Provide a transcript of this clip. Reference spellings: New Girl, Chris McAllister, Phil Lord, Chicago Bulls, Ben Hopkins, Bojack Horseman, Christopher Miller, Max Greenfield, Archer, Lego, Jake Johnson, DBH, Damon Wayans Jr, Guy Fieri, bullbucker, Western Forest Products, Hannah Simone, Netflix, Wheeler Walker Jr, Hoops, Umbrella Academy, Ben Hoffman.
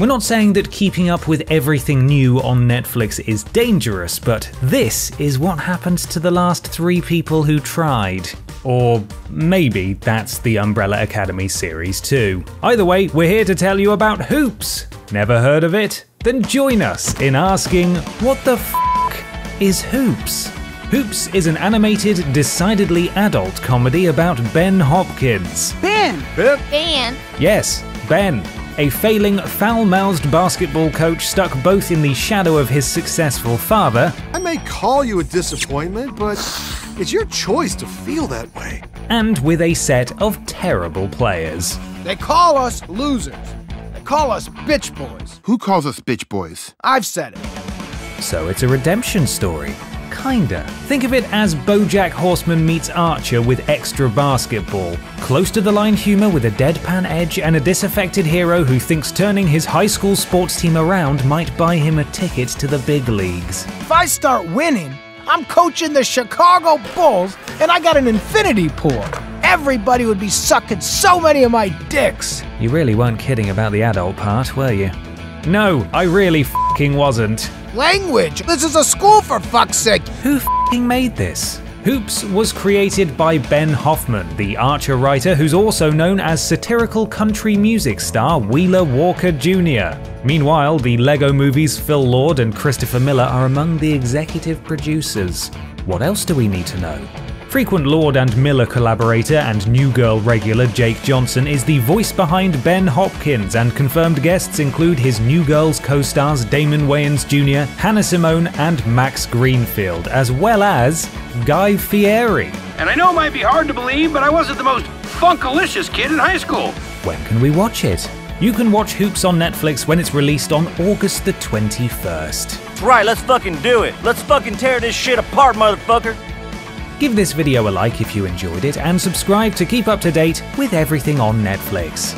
We're not saying that keeping up with everything new on Netflix is dangerous, but this is what happened to the last three people who tried. Or maybe that's the Umbrella Academy series too. Either way, we're here to tell you about Hoops. Never heard of it? Then join us in asking, what the f*** is Hoops? Hoops is an animated, decidedly adult comedy about Ben Hopkins. Ben! Yes, Ben. A failing, foul-mouthed basketball coach stuck both in the shadow of his successful father. I may call you a disappointment, but it's your choice to feel that way. And with a set of terrible players. They call us losers. They call us bitch boys. Who calls us bitch boys? I've said it. So it's a redemption story. Kinda. Think of it as Bojack Horseman meets Archer with extra basketball. Close-to-the-line humor with a deadpan edge and a disaffected hero who thinks turning his high school sports team around might buy him a ticket to the big leagues. If I start winning, I'm coaching the Chicago Bulls and I got an infinity pool. Everybody would be sucking so many of my dicks. You really weren't kidding about the adult part, were you? No, I really f***ing wasn't. Language! This is a school, for fuck's sake! Who f***ing made this? Hoops was created by Ben Hoffman, the Archer writer who's also known as satirical country music star Wheeler Walker Jr. Meanwhile, the Lego movies Phil Lord and Christopher Miller are among the executive producers. What else do we need to know? Frequent Lord and Miller collaborator and New Girl regular Jake Johnson is the voice behind Ben Hopkins, and confirmed guests include his New Girl's co-stars Damon Wayans Jr, Hannah Simone and Max Greenfield, as well as Guy Fieri. And I know it might be hard to believe, but I wasn't the most funkalicious kid in high school. When can we watch it? You can watch Hoops on Netflix when it's released on August the 21st. That's right, let's fucking do it. Let's fucking tear this shit apart, motherfucker. Give this video a like if you enjoyed it, and subscribe to keep up to date with everything on Netflix.